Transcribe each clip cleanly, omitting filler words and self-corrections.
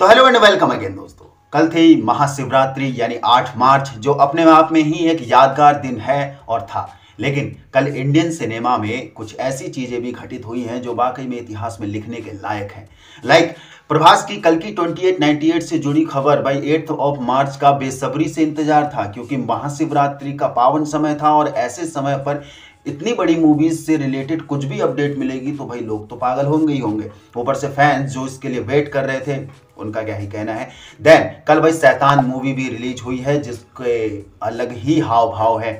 तो hello and welcome again दोस्तों। कल थी महाशिवरात्रि यानी 8 मार्च जो अपने आप में ही एक यादगार दिन है और था, लेकिन कल इंडियन सिनेमा में कुछ ऐसी चीज़ें भी घटित हुई हैं जो वाकई में इतिहास में लिखने के लायक हैं। लाइक प्रभास की कल की 2898 से जुड़ी खबर भाई 8 मार्च का बेसब्री से इंतजार था, क्योंकि महाशिवरात्रि का पावन समय था और ऐसे समय पर इतनी बड़ी मूवीज़ से रिलेटेड कुछ भी अपडेट मिलेगी तो भाई लोग तो पागल होंगे ही होंगे। ऊपर से फैंस जो इसके लिए वेट कर रहे थे उनका क्या ही कहना है। देन कल भाई सैतान मूवी भी रिलीज हुई है जिसके अलग ही हाव भाव है,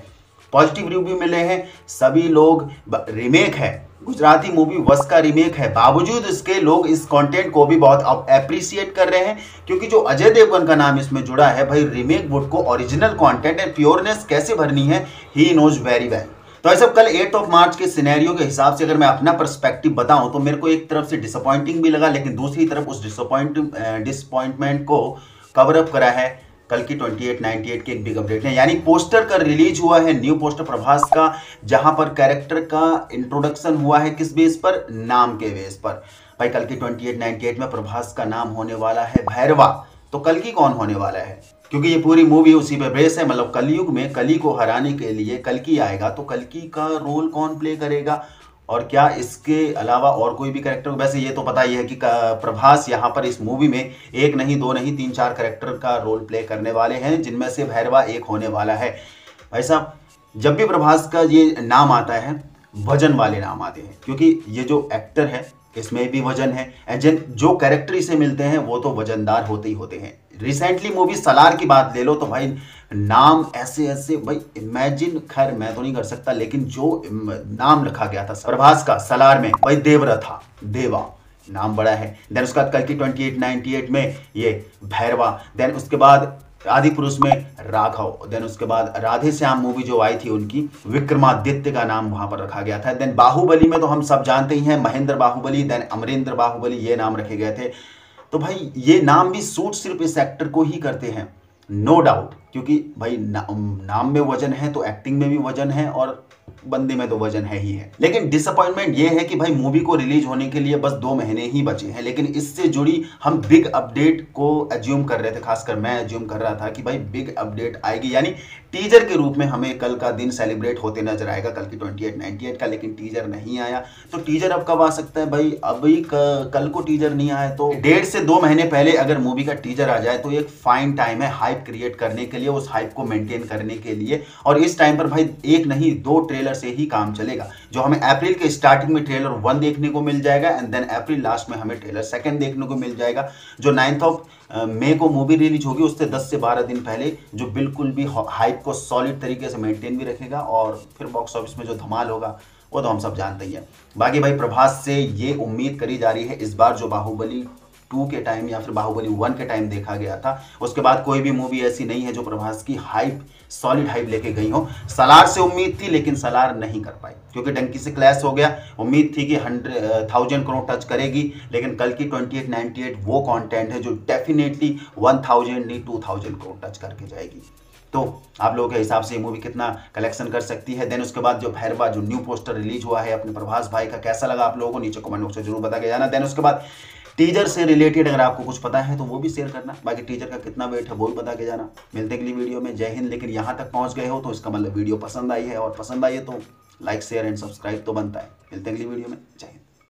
पॉजिटिव रिव्यू मिले हैं सभी लोग। रीमेक है, गुजराती मूवी वस का रीमेक है, बावजूद इसके लोग इस कंटेंट को भी बहुत एप्रिशिएट कर रहे हैं, क्योंकि जो अजय देवगन का नाम इसमें जुड़ा है भाई रीमेक वुड को ओरिजिनल कंटेंट एंड प्योरनेस कैसे भरनी है ही नोज वेरी वेल। तो ऐसा कल 8 मार्च के सिनेरियो के हिसाब से अगर मैं अपना पर्सपेक्टिव बताऊं तो मेरे को एक तरफ से डिसअपॉइंटिंग भी लगा, लेकिन दूसरी तरफ उस डिसअपॉइंटमेंट को कवर अप करा है कल की 2898 के एक बिग अपडेट है। यानी पोस्टर का रिलीज हुआ है, न्यू पोस्टर प्रभास का, जहां पर कैरेक्टर का इंट्रोडक्शन हुआ है। किस बेस पर? नाम के बेस पर। भाई कल की 2898 में प्रभास का नाम होने वाला है भैरवा, तो कल की कौन होने वाला है? क्योंकि ये पूरी मूवी उसी पे बेस है, मतलब कलयुग में कली को हराने के लिए कल्कि आएगा, तो कल्कि का रोल कौन प्ले करेगा और क्या इसके अलावा और कोई भी कैरेक्टर? वैसे ये तो पता ही है कि प्रभास यहाँ पर इस मूवी में एक नहीं, दो नहीं, 3-4 कैरेक्टर का रोल प्ले करने वाले हैं, जिनमें से भैरवा एक होने वाला है। भाई साहब जब भी प्रभास का ये नाम आता है वजन वाले नाम आते हैं, क्योंकि ये जो एक्टर है इसमें भी वजन है एंड जो कैरेक्टर इसे मिलते हैं वो तो वजनदार होते ही होते हैं। रिसेंटली मूवी सलार की बात ले लो तो भाई नाम ऐसे ऐसे भाई इमेजिन, खैर मैं तो नहीं कर सकता, लेकिन जो नाम रखा गया था प्रभास का सलार में भाई देवरा था, देवा नाम बड़ा है। देन उसके बाद कल की 2898 में ये भैरवा, देन उसके बाद आदिपुरुष में राघव, देन उसके बाद राधे श्याम मूवी जो आई थी उनकी विक्रमादित्य का नाम वहां पर रखा गया था। देन बाहुबली में तो हम सब जानते ही हैं महेंद्र बाहुबली, देन अमरेंद्र बाहुबली, ये नाम रखे गए थे। तो भाई ये नाम भी सूट सिर्फ इस एक्टर को ही करते हैं नो डाउट, क्योंकि भाई नाम में वजन है तो एक्टिंग में भी वजन है और बंदे में तो वजन है ही है। लेकिन डिसअपॉइंटमेंट ये है कि भाई मूवी को रिलीज होने के लिए बस 2 महीने ही बचे हैं, लेकिन इससे जुड़ी हम बिग अपडेट को एज्यूम कर रहे थे, खासकर मैं एज्यूम कर रहा था कि भाई बिग अपडेट आएगी, यानी टीजर के रूप में हमें कल का दिन सेलिब्रेट होते नजर आएगा कल की 2898 का, लेकिन टीजर नहीं आया। तो टीजर अब कब आ सकता है भाई? अभी कल को टीजर नहीं आया तो 1.5 से 2 महीने पहले अगर मूवी का टीजर आ जाए तो एक फाइन टाइम है हाइप क्रिएट करने के लिए, उस हाइप को मेंटेन करने के लिए। और इस टाइम पर भाई एक नहीं, 2 ट्रेलर से ही काम चलेगा। जो हमें अप्रैल के स्टार्टिंग में ट्रेलर 1 देखने को मिल जाएगा एंड देन अप्रैल लास्ट में हमें ट्रेलर 2 देखने को मिल जाएगा। जो 9 मई को मूवी रिलीज होगी उससे 10 से 12 दिन पहले, जो बिल्कुल भी हाइप को सॉलिड तरीके से मेंटेन भी रखेगा और फिर बॉक्स ऑफिस में जो धमाल होगा वो तो हम सब जानते ही हैं। बाकी भाई प्रभास से ये उम्मीद करी जा रही है, इस बार जो बाहुबली 2 के टाइम या फिर बाहुबली 1 के टाइम देखा गया था उसके बाद कोई भी मूवी ऐसी नहीं है जो प्रभास की हाइप, सॉलिड हाइप लेके गई हो। सलार से उम्मीद थी लेकिन सलार नहीं कर पाई क्योंकि डंकी से क्लैश हो गया। उम्मीद थी कि 100,000 करोड़ टच करेगी, लेकिन कल की 2898 वो कंटेंट है जो डेफिनेटली 1,000 नहीं 2,000 करोड़ टच करके जाएगी। तो आप लोगों के हिसाब से ये मूवी कितना कलेक्शन कर सकती है? देन उसके बाद जो भैरवा जो न्यू पोस्टर रिलीज हुआ है अपने प्रभास भाई का, कैसा लगा आप लोगों को? नीचे कमेंट बॉक्स में जरूर बता के जाना। देन उसके बाद टीजर से रिलेटेड अगर आपको कुछ पता है तो वो भी शेयर करना, बाकी टीजर का कितना वेट है वो भी बता के जाना। मिलते हैं अगली वीडियो में, जय हिंद। लेकिन यहाँ तक पहुँच गए हो तो इसका मतलब वीडियो पसंद आई है, और पसंद आई है तो लाइक शेयर एंड सब्सक्राइब तो बनता है। मिलते हैं अगली वीडियो में, जय हिंद।